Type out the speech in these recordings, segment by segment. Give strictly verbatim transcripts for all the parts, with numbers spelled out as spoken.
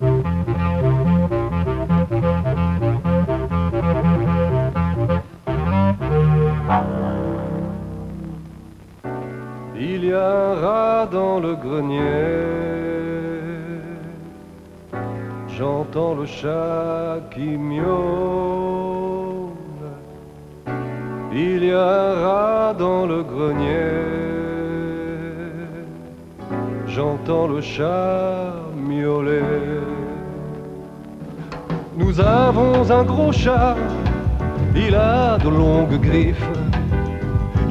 Il y a un rat dans le grenier, j'entends le chat qui miaule. Il y a un rat dans le grenier, j'entends le chat miauler. Nous avons un gros chat, il a de longues griffes,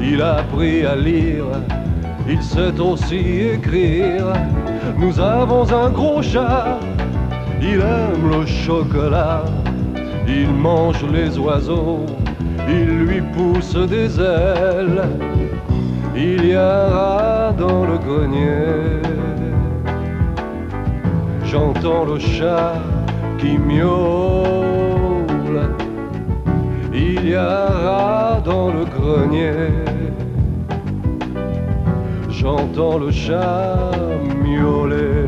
il a appris à lire, il sait aussi écrire. Nous avons un gros chat, il aime le chocolat, il mange les oiseaux, il lui pousse des ailes. Il y a un rat dans le grenier, j'entends le chat qui miaule. Il y a un rat dans le grenier, j'entends le chat miauler.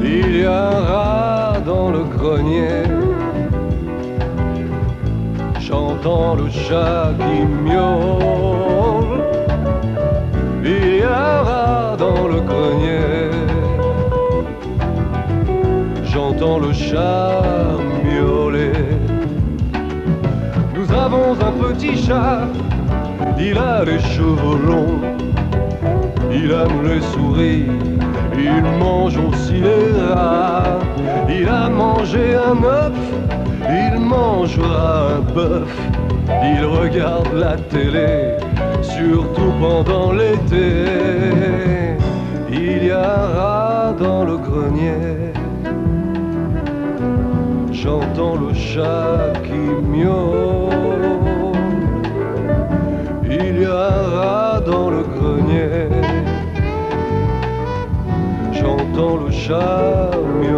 Il y a un rat dans le grenier, j'entends le chat qui miaule. Il y a un rat dans le grenier, j'entends le chat miauler. Nous avons un petit chat, il a les cheveux longs, il aime les souris, il mange aussi les rats. Il a mangé un œuf, il mangera un bœuf, il regarde la télé, surtout pendant l'été. Il y a un rat dans le grenier, j'entends le chat qui miaule. Il y a un rat dans le grenier, j'entends le chat miaule.